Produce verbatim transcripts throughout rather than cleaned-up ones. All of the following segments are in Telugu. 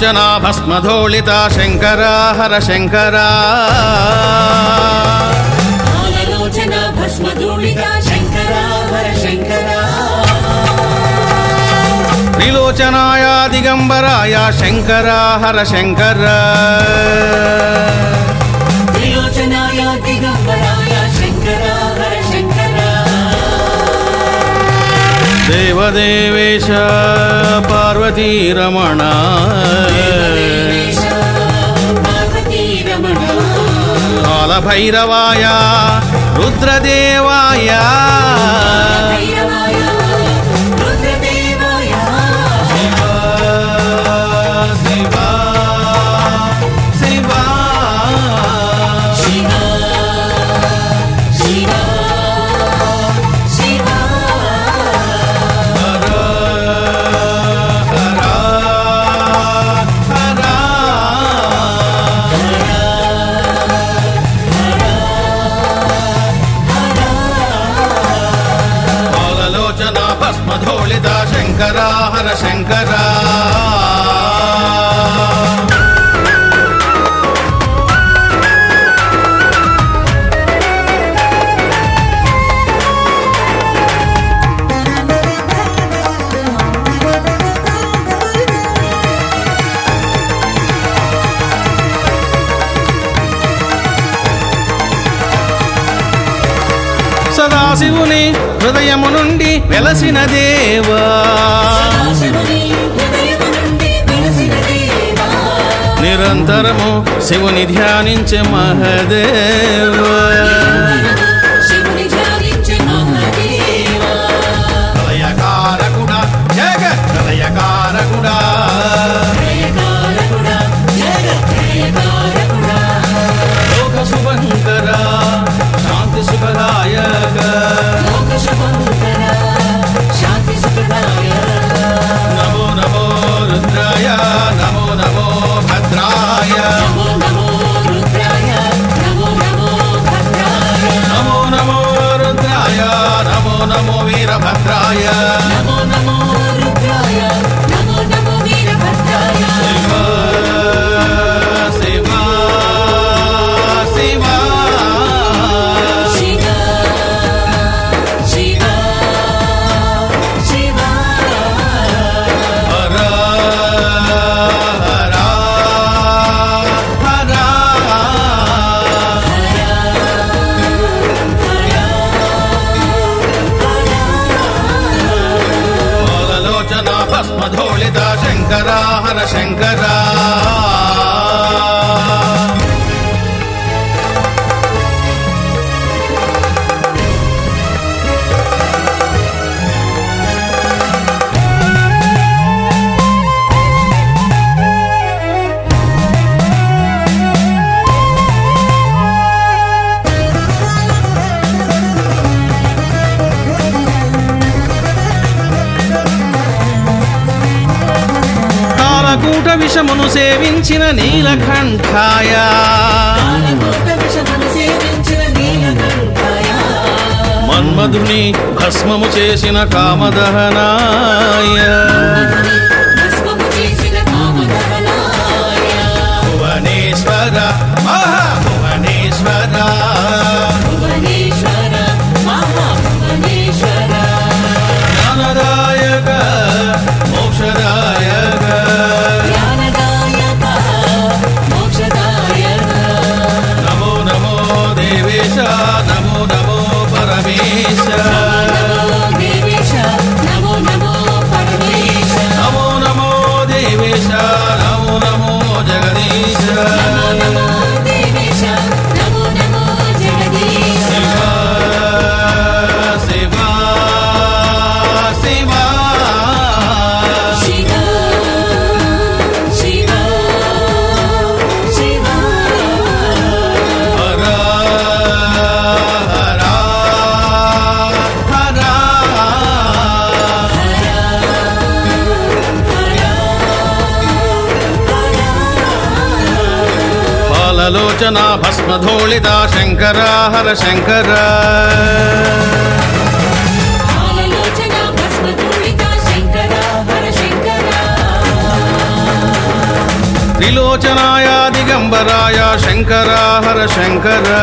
लोचना भस्मधोलिता शंकरा हर शंकरा लोचना भस्मधोलिता शंकरा हर शंकरा त्रिलोचनाया दिगंबराया शंकरा हर शंकरा त्रिलोचनाया दिगंबराया शंकरा हर शंकरा देवदेवेश पार्वती रमणा कालभैरवाय रुद्रदेवाय शंकरा हर शंकरा సదాశివుని హృదయము నుండి వెలసిన దేవా నిరంతరము శివుని ధ్యానించే మహదేవా హృదయకారకుడా జగత్ హృదయకారకుడా లోక శుభంకరా శాంతి శుభదాయక नमो नमो रुद्राय नमो नमो भद्राय नमो नमो रुद्राय नमो नमो भद्राय नमो नमो रुद्राय नमो नमो वीरभद्राय नमो नमो रुद्राय नमो नमो वीरभद्राय शिवा शिवा शंकरा हर शंकरा విషమును సేవించిన నీలకంఠాయ మన్మధుని భస్మము చేసిన కామదహనాయ భువనేశ్వర మహా భువనేశ్వర జ్ఞానదాయక మోక్షదాయక नमो नमो परमेश नमो नमो परमेश नमो नमो देवेश नमो नमो जगदीश नमो देवेश नमो नमो जगदीश शिवा शिवा शिवा लोचना भस्मधोलिता शंकरा हर शंकरा लोचना भस्मधोलिता शंकरा हर शंकरा திரிலோச்சனாய திகம்பராய சங்கரா ஹர சங்கரா.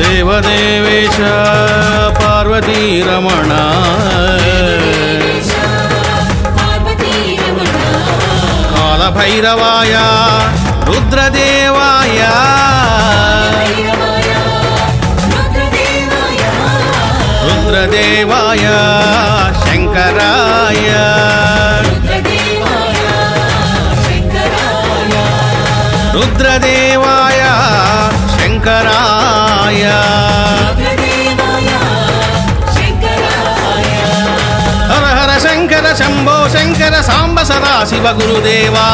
தேவதேவேஷ பார்வதி ரமணா காலபைரவாய ருத்ரதேவாய ருத்ரதேவாய சங்கராய. ருத்ரதேவாய சங்கராய. ஹர ஹர சங்கர சம்போ சங்கர சாம்ப சதா சிவ குருதேவா.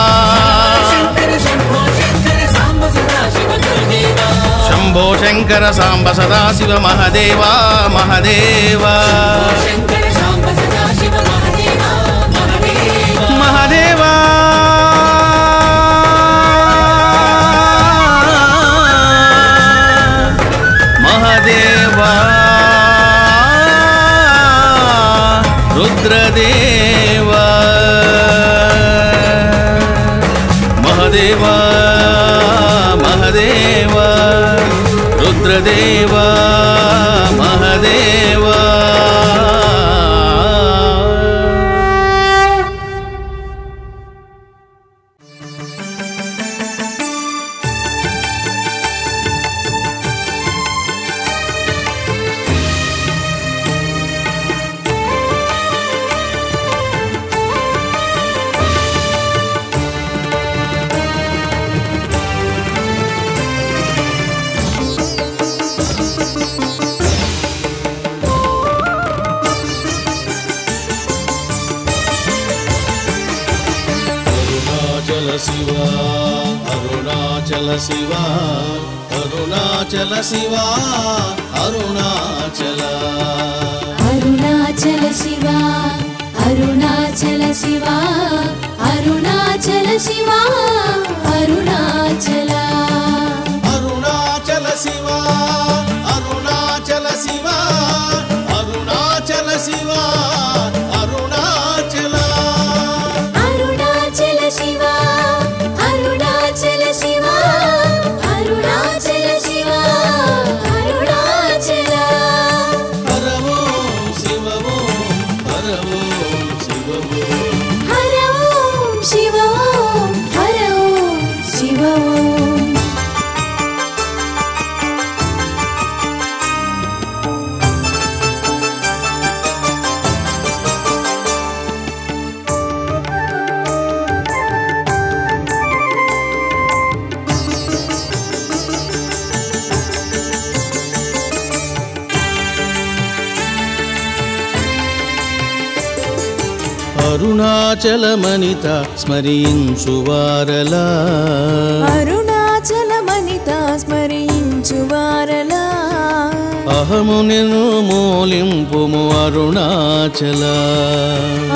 சம்போ சங்கர சாம்ப சதா சிவ மகாதேவா மகாதேவா மகாதேவா. ருத்ரதேவா மகாதேவா மகாதேவா ருத்ரதேவா மகாதேவா. சிவா அருணாச்சல சிவா அருணாச்சல அருணாச்சல சிவா அருணாச்சல சிவா அருணாச்சல சிவா அருணாச்சல அருணாச்சல சிவா அருணாச்சல சிவா அருணாச்சல சிவா அருணாச்சல அருணாச்சல சிவா அருணாச்சல சிவா அருணாச்சல சிவா அருணாச்சல. ஹரவோ சிவவோ ஹரவோ சிவவோ ஹரவோ சிவவோ ஹரவோ சிவவோ. అరుణాచలమనిత స్మరించువారలా అరుణాచలమనిత స్మరించువారలా అహము నిన్ను మూలింపుము అరుణాచల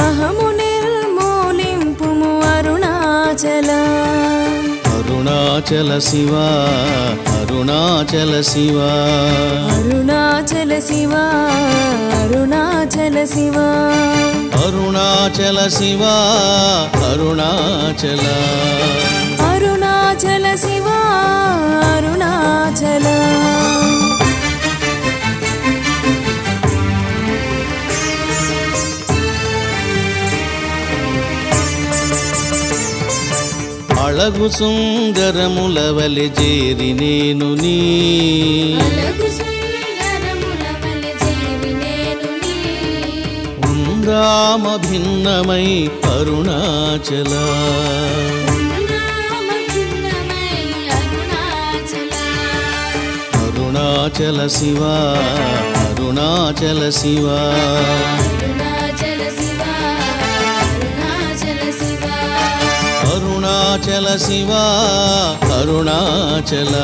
అహము నిన్ను మూలింపుము అరుణాచల. అరుణాచల శివా అరుణాచల శివా అరుణాచల శివా అరుణాచల శివా అరుణాచల శివా అరుణాచల అరుణాచల శివా అరుణాచల. అలగు సుందరములవలె చేరి నేను నీ రామ భిన్నమై అరుణాచల అరుణాచల శివా అరుణాచల శివా అరుణాచల శివా అరుణాచల.